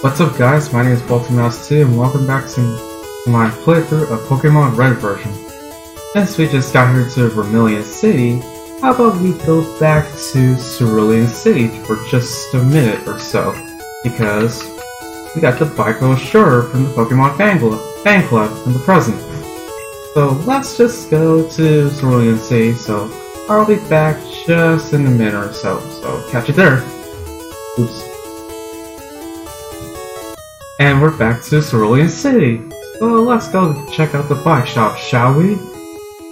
What's up guys, my name is BoltMouseX and welcome back to my playthrough of Pokemon Red version. Since we just got here to Vermilion City, how about we go back to Cerulean City for just a minute or so, because we got the Biko Shirt from the Pokemon Fan Club in the present. So let's just go to Cerulean City, so I'll be back just in a minute or so, so catch you there. Oops. And we're back to Cerulean City, so let's go check out the bike shop, shall we?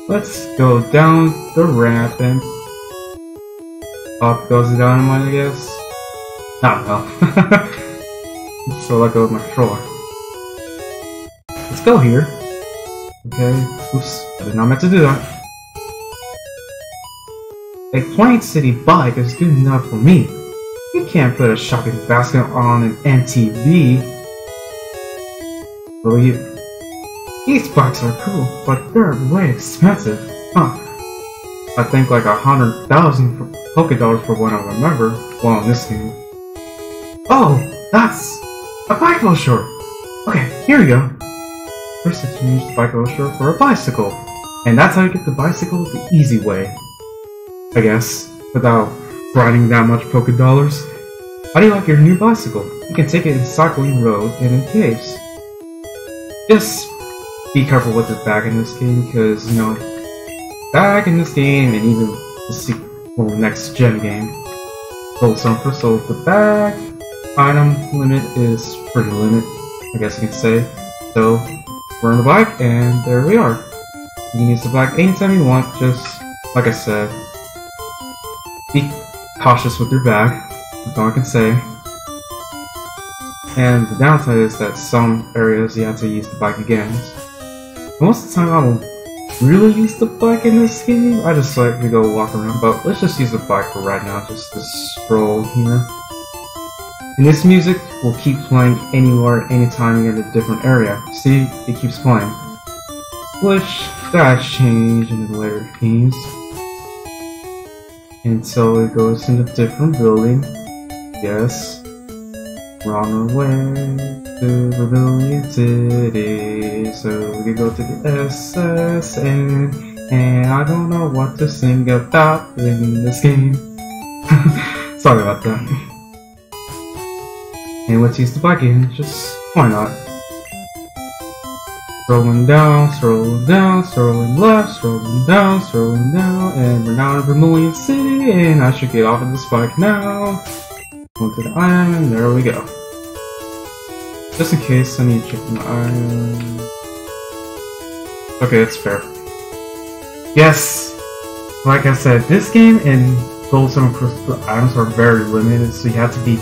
Let's go down the ramp and up goes the down one, I guess. I don't know. So let go of my controller. Let's go here. Okay, oops, I did not meant to do that. A plain city bike is good enough for me. You can't put a shopping basket on an MTV. These bikes are cool, but they're way expensive, huh? I think like 100,000 Pokédollars for what I remember while in this game. Oh, that's a bicycle shirt! Okay, here we go. First exchange the bicycle shirt for a bicycle. And that's how you get the bicycle the easy way. I guess, without grinding that much Pokédollars. How do you like your new bicycle? You can take it in Cycling Road and in caves. Just be careful with the bag in this game, because, you know, back in this game, and even the sequel next gen game, gold sumper, so the bag item limit is pretty limited, I guess you can say. So, we're on the bike, and there we are. You can use the bike anytime you want, just, like I said, be cautious with your bag, that's all I can say. And the downside is that some areas you have to use the bike again. Most of the time I don't really use the bike in this game, I just like to go walk around, but let's just use the bike for right now, just to stroll here. And this music will keep playing anywhere, anytime you're in a different area. See, it keeps playing. Which, that changed in the later games. And so it goes in a different building, yes. We're on our way to Vermilion City, so we can go to the SS Anne, and I don't know what to sing about in this game. Sorry about that. And let's use the bike again, just why not? Strolling down, strolling down, strolling left, strolling down, and we're now in Vermilion City, and I should get off of this bike now. Go to the island, there we go. Just in case I need to check my island. Okay, that's fair. Yes! Like I said, this game and Gold, Silver, and Crystal items are very limited, so you have to be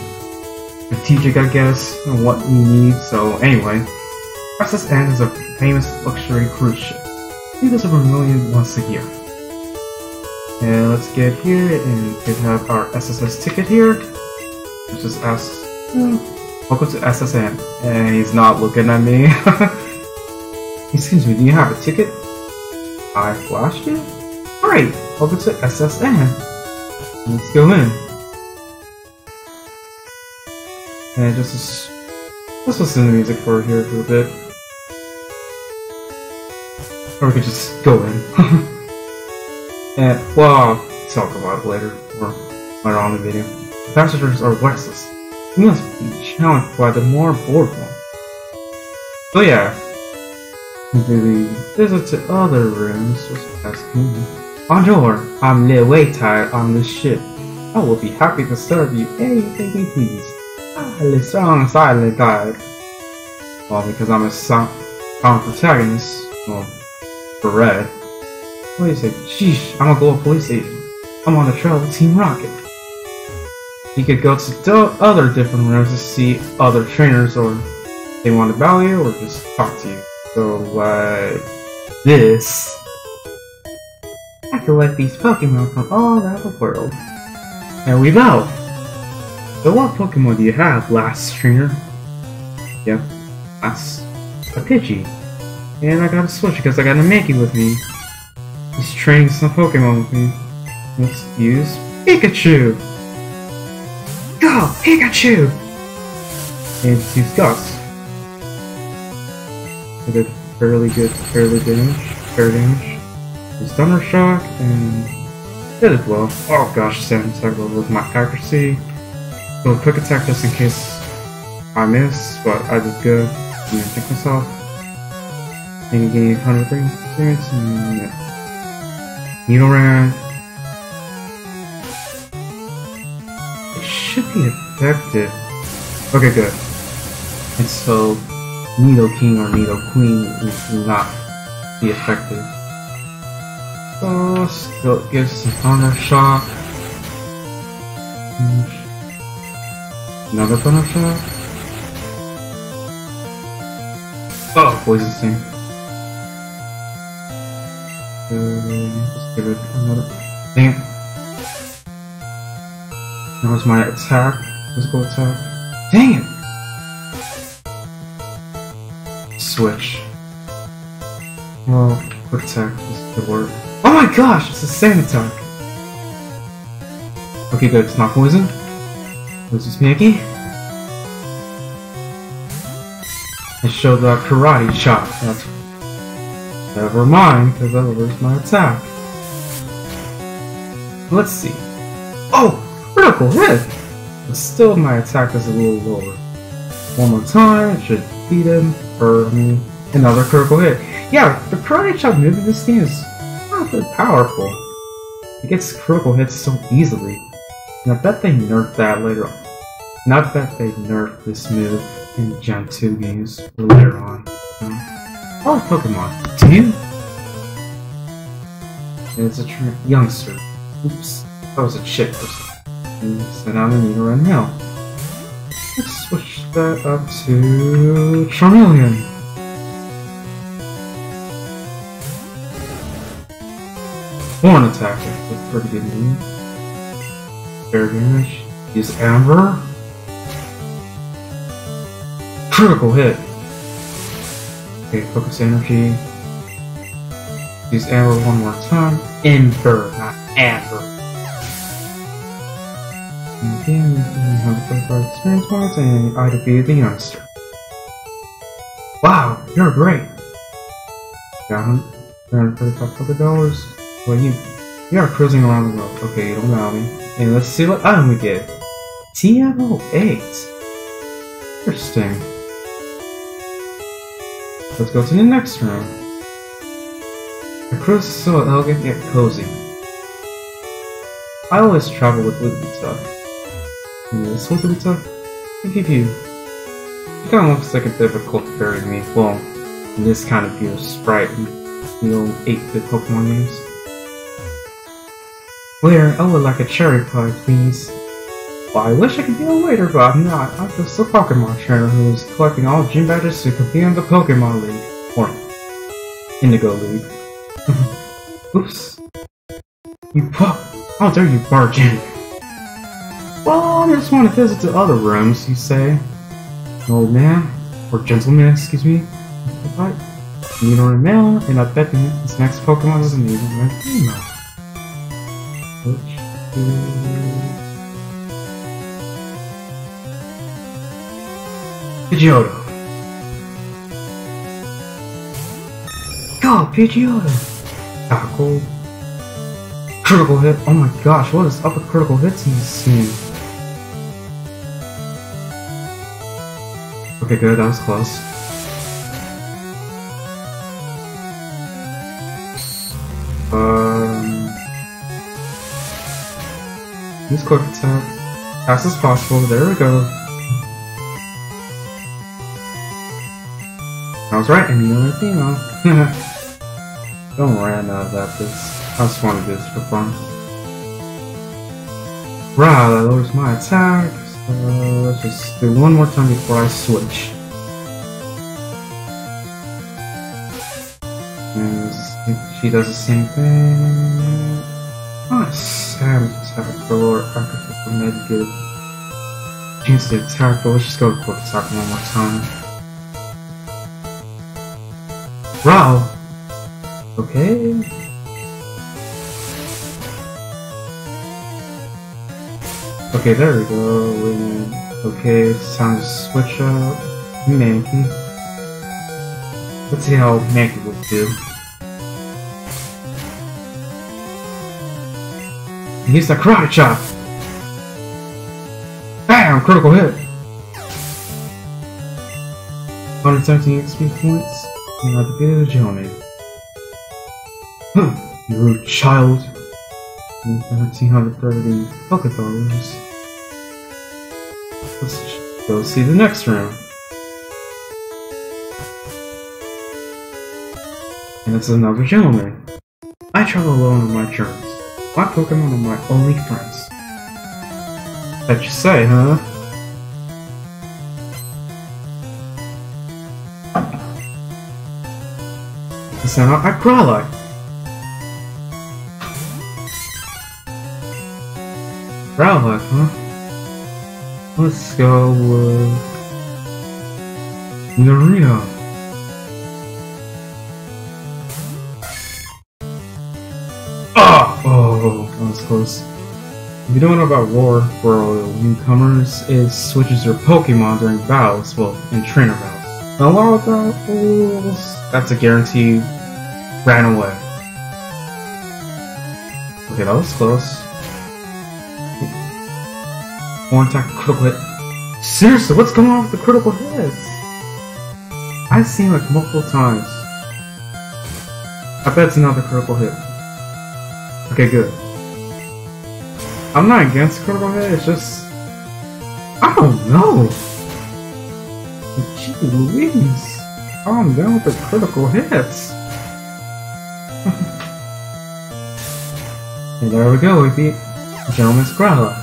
strategic, I guess, on what you need. So, anyway, SS Anne is a famous luxury cruise ship. I think there's over a million once a year. And let's get here and we can have our SSS ticket here. Let's just ask, welcome to SS Anne, and he's not looking at me. Excuse me, do you have a ticket? I flashed it? Alright, welcome to SS Anne. Let's go in. And just listen to the music for here for a bit. Or we could just go in. And, well, I'll talk about it later, or later on in the video. Passengers are restless. You must be challenged by the more bored one. So yeah, do the visit to other rooms. Just asking. Bonjour, I'm Lil Waytide on this ship. I will be happy to serve you anything you please. I'm a strong silent guide. Well, because I'm a silent protagonist. Well, for Red. What do you say? Sheesh, I'm a global police agent. I'm on the trail with Team Rocket. You could go to other different rooms to see other trainers, or they want to battle you, or just talk to you. So, like this. I collect these Pokemon from all around the world. And we go! So what Pokemon do you have, last trainer? Yep, that's a Pidgey. And I got a switch because I got a Mankey with me. He's training some Pokemon with me. Let's use Pikachu! Go, Pikachu! and discuss. They did fairly good, fair damage. The Stunner Shock, and did it well. Oh gosh, Sand Tackle with my accuracy. So quick attack just in case I miss, but I did good. I didn't think myself. And gained 130 experience, and yeah. Needle Ram. It should be effective. Okay, good. And so, Nidoking or Nidoqueen is not the effective. So, still gives some Thunder Shock. Another Thunder Shock. Oh, Poison Sting. Just give it another. Damn. That was my attack. Physical attack. Dang it! Switch. Well, quick attack is the word. Oh my gosh, it's the same attack! Okay, good, it's not poison. This is Mankey. And show the karate chop. That's. Never mind, because that lowers my attack. Let's see. Oh! Critical hit! But still, my attack is a little lower. One more time, it should beat him. Or, I mean, another critical hit. Yeah, the karate chop move in this game is not that powerful. It gets critical hits so easily. And I bet they nerfed that later on. And I bet they nerfed this move in Gen 2 games or later on. All Pokemon, do you? And it's a youngster. Oops, that was a chick or something. So now we need to run now. Let's switch that up to Charmeleon. Horn attack, that's pretty good move. Fair damage. Use Amber. Critical hit. Okay, focus energy. Use Amber one more time. Ember, not Amber. And again, we have 135 experience points, and I defeated the youngster. Wow, you're great! Got him. $135. Well, you are cruising around the world. Okay, you don't allow me. And let's see what item we get. TM08. Interesting. Let's go to the next room. The cruise is so elegant yet cozy. I always travel with Wigglytuff. And this Wigglytuff can give you. It kind of looks like a difficult fairy to me. Well, in this kind of view, sprite and the old 8-bit Pokemon names. Later, I would like a cherry pie, please. Well, I wish I could be a waiter, but I'm not. I'm just a Pokemon trainer who is collecting all gym badges to compete in the Pokemon League. Or Indigo League. Oops. You pop! How dare you barge in! Well, I just want to visit the other rooms, you say. Old man, or gentleman, excuse me. You know, a male, and I bet this next Pokemon is an even more female. Which is... Pidgeotto. Go, Pidgeotto! Tentacool. Critical hit. Oh my gosh, what is up with critical hits in this game? Okay, good, that was close. Use quick attack. Fast as possible. There we go. I was right, and you know, don't worry, I know about this. I just want to do this for fun. Right, that lowers my attack, so let's just do one more time before I switch. And she does the same thing. Nice! And just have a lower accuracy for negative. Change the attack, but let's just go to quick attack one more time. Wow! Okay. Okay, there we go. Okay, it's time to switch up Mankey. Let's see how Mankey will do. And use the karate chop! Bam! Critical hit! 117 XP points. And I'll be the gentleman. Huh! You rude child! 1,330 $1,030. Let's go see the next room. And it's another gentleman. I travel alone on my journeys. My Pokemon are my only friends. That you say, huh? It's not a Growlithe. Growlithe, huh? Let's go with Narina. Oh, that was close. If you don't know about Roar World newcomers, it switches your Pokemon during battles, well, in trainer battles. Now, a lot of battles, that's a guaranteed ran away. Okay, that was close. One attack critical hit. Seriously, what's going on with the critical hits? I've seen like multiple times. I bet it's another critical hit. Okay, good. I'm not against critical hit, it's just... I don't know! Gee Louise! I'm down with the critical hits! And there we go, we beat Gentleman's Growlithe.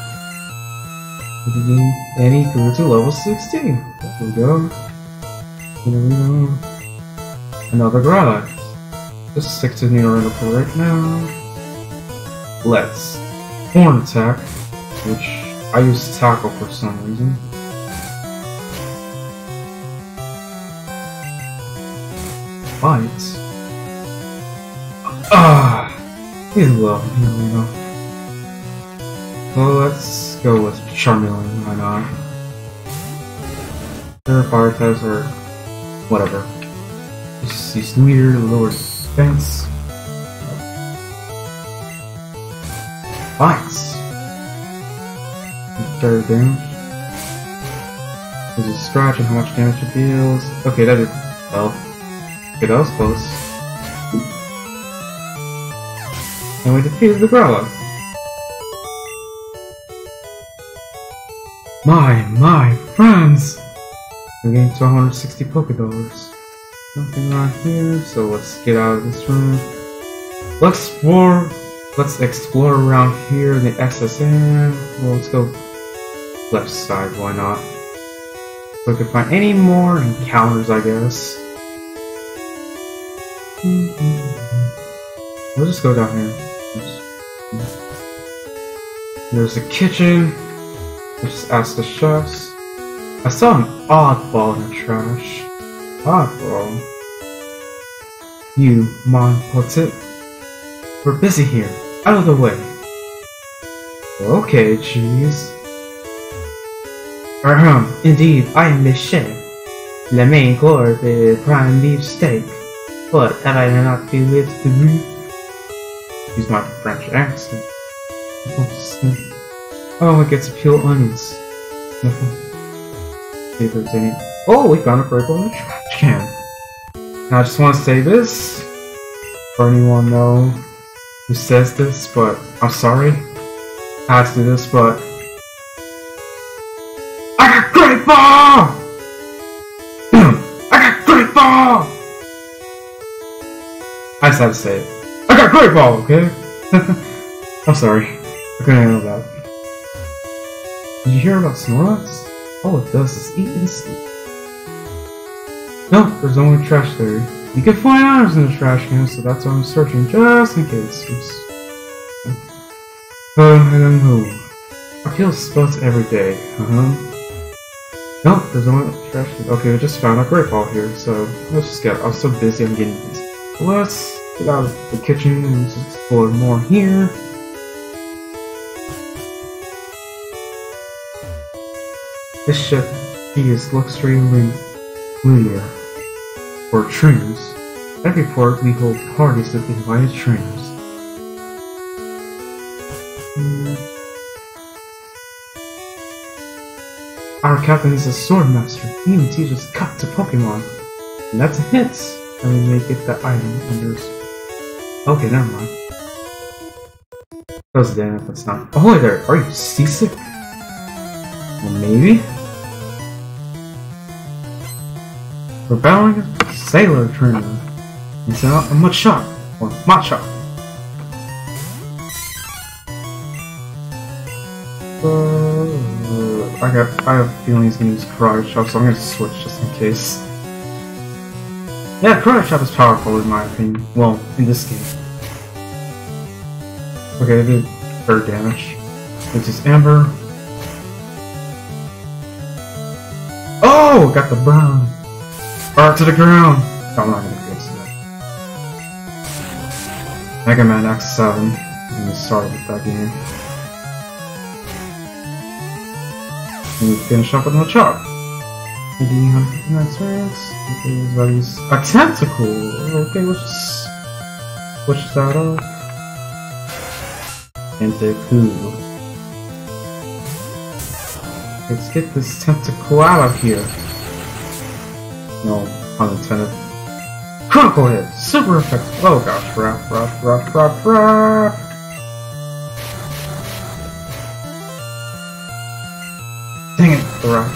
And he grew to level 16. There we go. Another Growlithe. Just stick to Neorino for right now. Let's Horn Attack, which I used to tackle for some reason. Bites. Ah, he's low. Neorino. Well, let's go with Charmeleon, why not? Their fire types are whatever. Just use meter, lower defense. Bites! Third damage. There's a scratch and how much damage it deals. Okay, that did well. Okay, that was close. And we defeated the Growlithe. My friends! We're getting 260 Pokedollars. Nothing right here, so let's get out of this room. Let's explore around here in the SS Anne. Well, let's go left side, why not? So we can find any more encounters, I guess. We'll just go down here. There's a kitchen. Just ask the chefs. I saw an oddball in the trash. Oddball? You, Mon Potit? We're busy here. Out of the way. Okay, jeez. Ahem, indeed, I am Miss Shea. The main course is prime beef steak. But that I do not do it to me. Use my French accent. Oh, it gets to peel onions. See if there's any. Oh, we found a purple in the trash can. Now, I just want to say this. For anyone know who says this, but I'm sorry. I have to do this, but I got Great Ball! I got Great Ball! I just had to say it. I got Great Ball, okay? I'm sorry. I couldn't handle that. Did you hear about Snorlax? All it does is eat and sleep. Nope, there's only trash there. You can find items in the trash can, so that's why I'm searching just in case. I don't know. I feel spots every day, Nope, there's only trash can. Okay, we just found a Great Ball here, so let's just get. I'm so busy, I'm getting busy. Let's get out of the kitchen and just explore more here. This ship sees luxury lunar, or shrooms. Every port we hold harvest of invited shrooms. Our captain is a sword master. He even teaches cut to Pokemon. And that's a hit! And we may get that item under... Okay, never mind. That was damn, that's not... Oh, hi there! Are you seasick? Well, maybe? We're bowing a sailor tournament. It's now a Machop, or Machop. I have a feeling he's gonna use Karate Chop, so I'm gonna switch just in case. Yeah, Karate Chop is powerful in my opinion. Well, in this game. Okay, I did third damage. This is Amber. Oh, got the brown. Bar to the ground. No, I'm not gonna guess that. Mega Man X7. I'm gonna start with that game. And we finish up with Machop. And that's what it is. A Tentacool! Okay, we'll just switch that up. Tentacool. Let's get this Tentacool out of here. No, pun intended. Critical hit! Super effective! Oh gosh, rap. Dang it, the rock.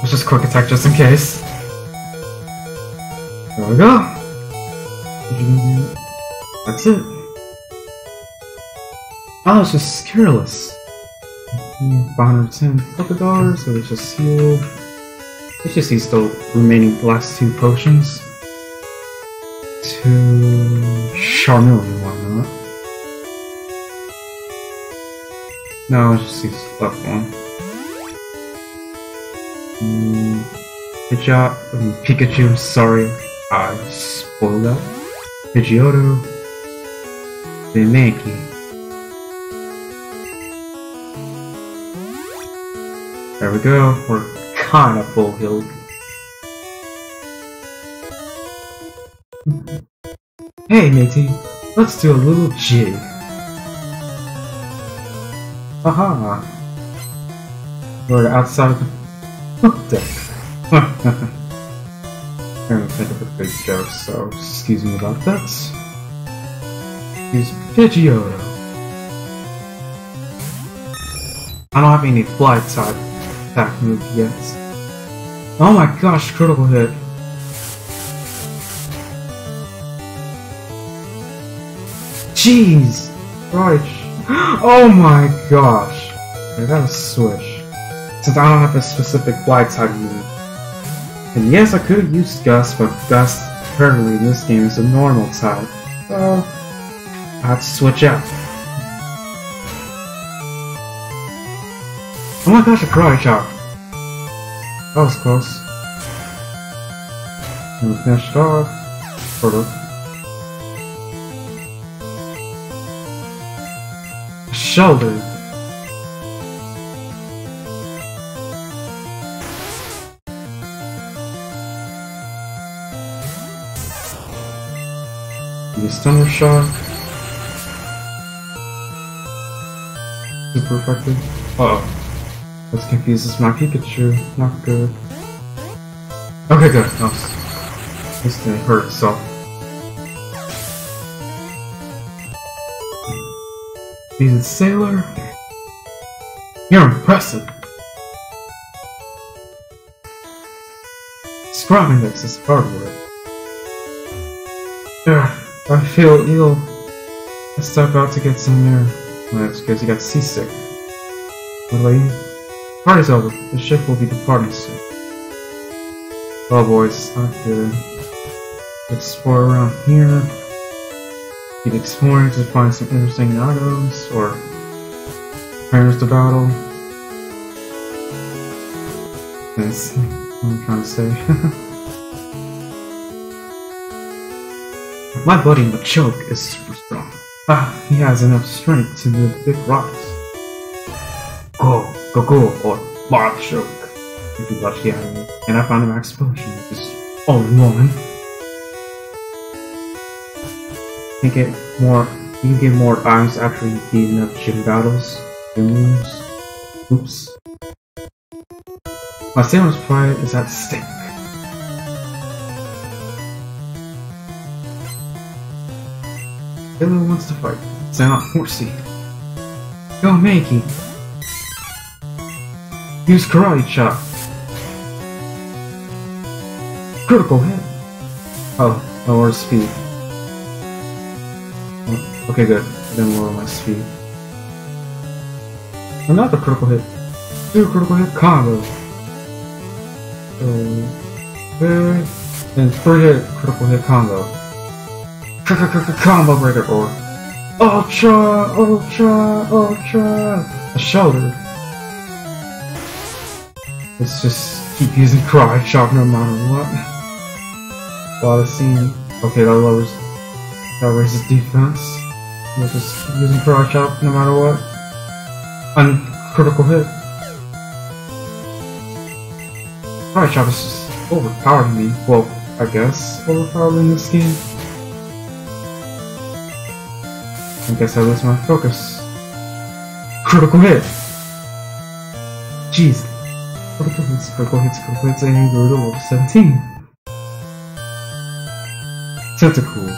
Let's just quick attack just in case. There we go. That's it. Oh, it's just careless. 510 $10, so let's just heal. Let's just use the remaining last two potions. To Charmeleon, why not? No, I'll just use the left one. Pikachu, sorry, I spoiled that. Pidgeotto. The Mankey. There we go, we're kinda full healed. Hey matey, let's do a little jig. Haha! We're outside of the book deck. I'm gonna think of a big joke, so excuse me about that. Use Pidgeotto. I don't have any fly type attack move yet. Oh my gosh, critical hit! Jeez! Right. Oh my gosh! I gotta switch. Since I don't have a specific glide type move. And yes, I could've used Gust, but Gust apparently in this game is a normal type. So, I have to switch out. Oh my gosh, a Karate Chop! That was close. And we finished off. Sort of. Sheldon. The stunner shot. Super effective. Uh-oh. Let's confuse this my Pikachu. Not good. Okay, good. Oh. This thing hurt, so. He's a sailor. You're impressive. Scrum index is hard work. I feel ill. I step out to get some air. Well, that's because you got seasick. My lady, party's over. The ship will be departing soon. Well, boys, it's not good. Explore around here. Keep exploring to find some interesting items or prayers to battle. That's what I'm trying to say. My buddy Machop is super strong. Ah, he has enough strength to move big rocks. Go, go, go, or bark shook. If you watch the anime, and I found a max potion with this old woman. You can get more. You can get more times after you beat enough gym battles. Rooms. Oops. My Salem's pride is at stake. Taylor wants to fight. It's not Horsea. Go, Mankey. Use karate chop. Critical hit. Oh, lower speed. Okay, good. Then lower my speed. Another critical hit. Two critical hit combo. Okay. And three hit critical hit combo. Combo breaker or ultra, ultra, ultra. A shoulder. Let's just keep using karate chop no matter what. While it's seen. Okay, that lowers. That raises defense. We're just using karate chop no matter what. Uncritical hit. Karate chop is just overpowering me. Well, I guess overpowering this game. I guess I lose my focus. Critical hit. Jeez. Critical hits, and grew to level 17. Tentacool.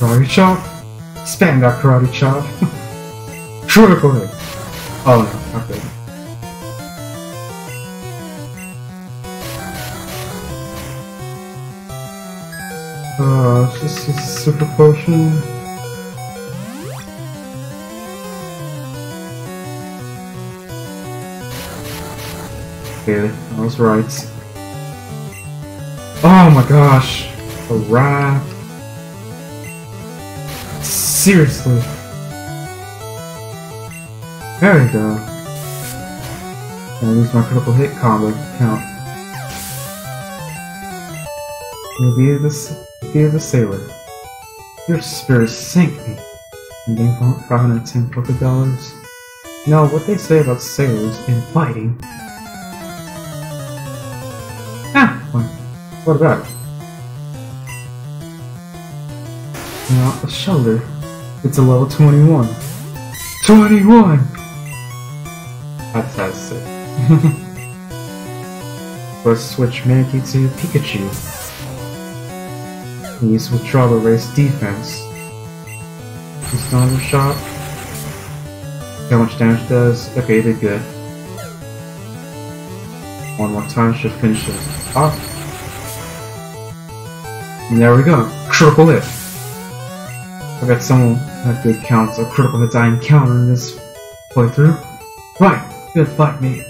Karate chop. Spam that karate chop. Critical hit. Oh no, not good. Just use super potion. Okay, I was right. Oh my gosh! A wrap! Seriously! There we go. I lose my critical hit combo count. Be the sailor. Your spirit sank me. And then 510 $510. Now, what they say about sailors and fighting. What about it? Now, a shoulder. It's a level 21. 21! That's how it's sick. Let's switch Mankey to Pikachu. Use withdrawal to raise defense. Just another shot. How much damage does? Okay, it did good. One more time should finish it off. And there we go. Critical hit. I got someone that good counts of critical hits I encounter in this playthrough. Right, good fight mate.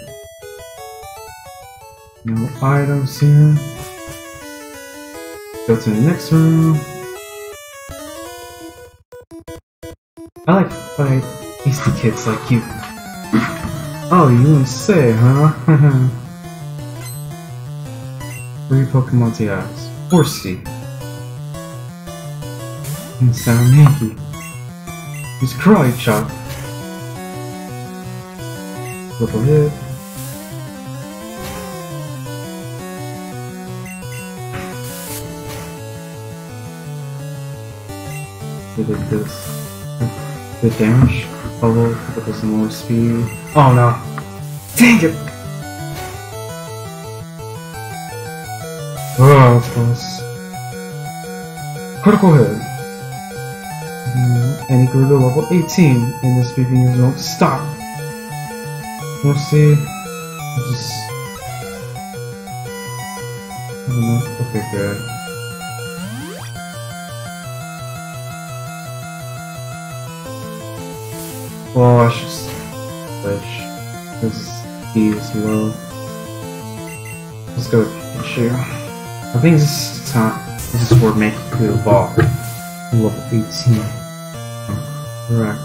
No items here. Go to the next room. I like to fight Easty kids like you. Oh, you wouldn't say, huh? 3 Pokemon TIs. Horsea. And Sound Mankey. Use Karate Chop. Double hit. They did this. The damage bubble, but there's more speed. Oh no! Dang it! Oh, that's close. Critical hit. And he grew to level 18, and the speed being won't stop. We'll see. I don't know. Okay, good. Well, I should switch, because he is low. Let's go with Pikachu. I think this is time. This is for Mankey to evolve. Level 18. Correct.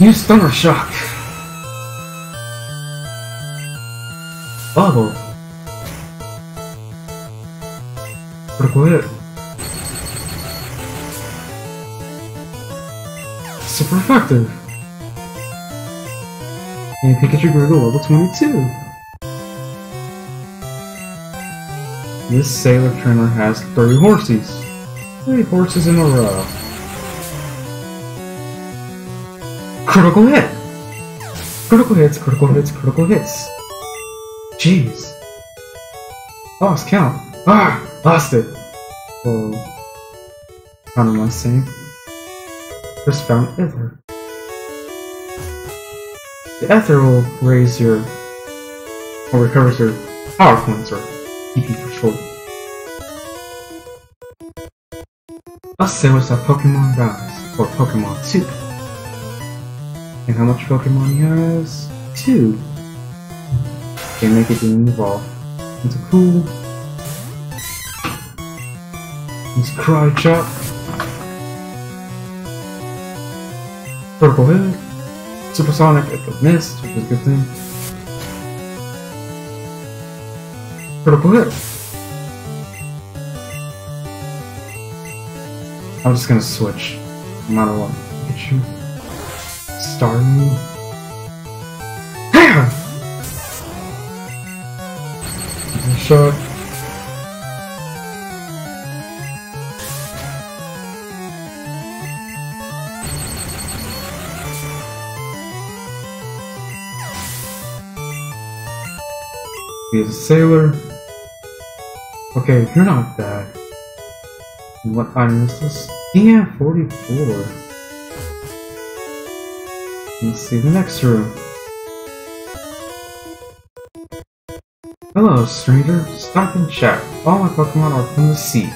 Use Thunder Shock! Bubble! Critical hit! Super effective! And Pikachu grew to level 22! This sailor trainer has 30 horses! 30 horses in a row! Critical hit! Critical hits, critical hits, critical hits! Jeez! Lost count! Ah! Lost it! Oh. How am I saying? Just found Ether. The Ether will raise your, or recovers your power points, or PP for short. Us sailors have Pokemon Dice, or Pokemon Soup. And how much Pokemon he has? 2. Can make it even evolve. It's cool. He's Cry Chop. Purple Hood. Supersonic if missed, which is a good thing. Critical hit. I'm just gonna switch. No matter what. Pikachu. Starling. Damn! Shot. He's a sailor. Okay, you're not bad. What item is this? Yeah, 44. Let's see the next room. Hello, stranger. Stop and chat. All my Pokemon are from the sea.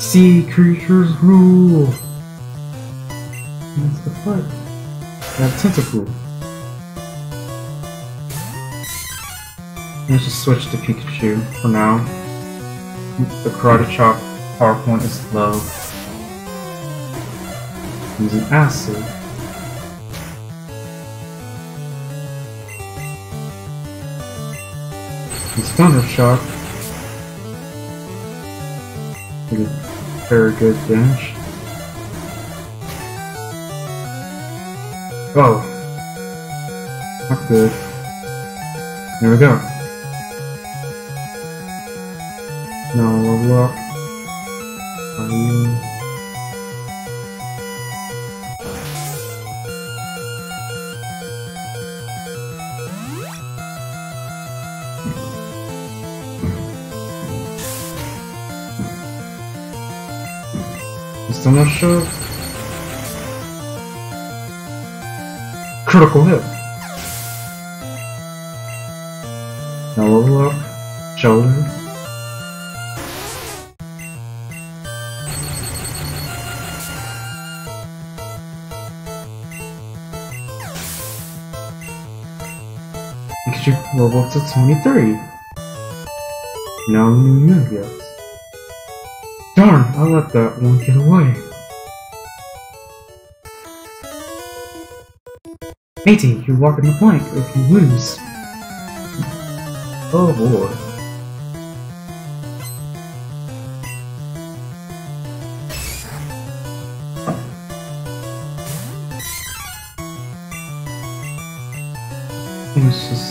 Sea creatures rule. That's the foot. That Tentacool. Let's just switch to Pikachu for now. The Karate Chop power point is low. Using acid. Use Thunder Shock. Did very good damage. Oh. Not good. There we go. Now we'll walk. Still not sure. Critical hit. Now we'll walk. Sheldon. Level to 23. No new move yet. Darn, I let that one get away. 80, you're walking the plank if you lose. Oh boy. It's just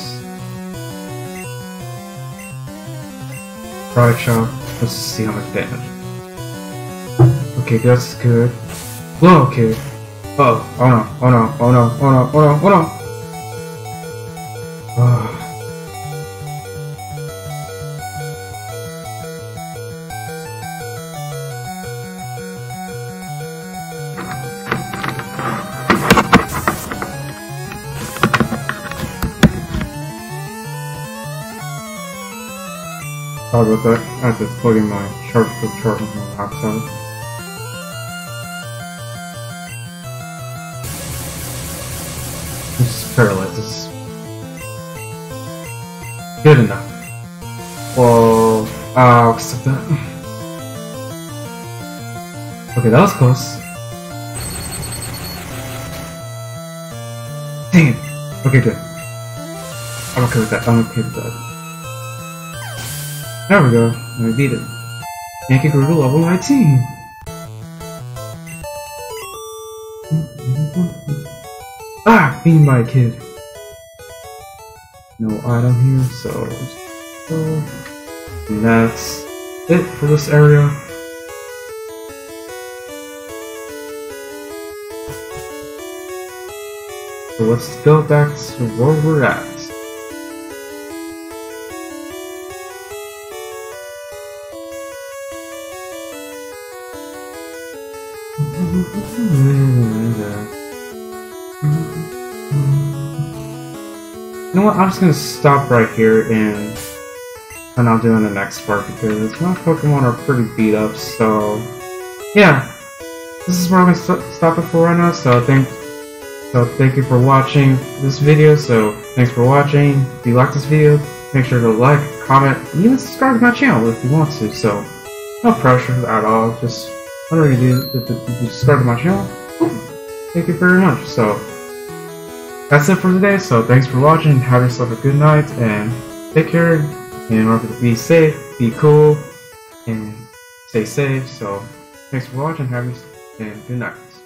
Karate Chop. Let's see how much damage. Okay, that's good. Blow kick. Oh, oh no, oh no, oh no, oh no, oh no, oh no. Sorry about that, I had to plug in my charger for charging my laptop. This is paralysis. Good enough. Well, I'll accept that. Okay, that was close. Dang it! Okay, good. I'm okay with that, I'm okay with that. There we go, and we beat it. Mankey grew to level 19! Ah, being my kid. No item here, so that's it for this area. So let's go back to where we're at. You know what, I'm just gonna stop right here and I'll do in the next part because my Pokemon are pretty beat up, so yeah. This is where I'm gonna stop it for right now, so thank you for watching this video, thanks for watching. If you like this video, make sure to like, comment, and even subscribe to my channel if you want to, so no pressure at all, just whatever you do, subscribe to my channel. Thank you very much, so that's it for today, so thanks for watching, have yourself a good night, and take care, and remember to be safe, be cool, and stay safe, so thanks for watching, have yourself, and good night.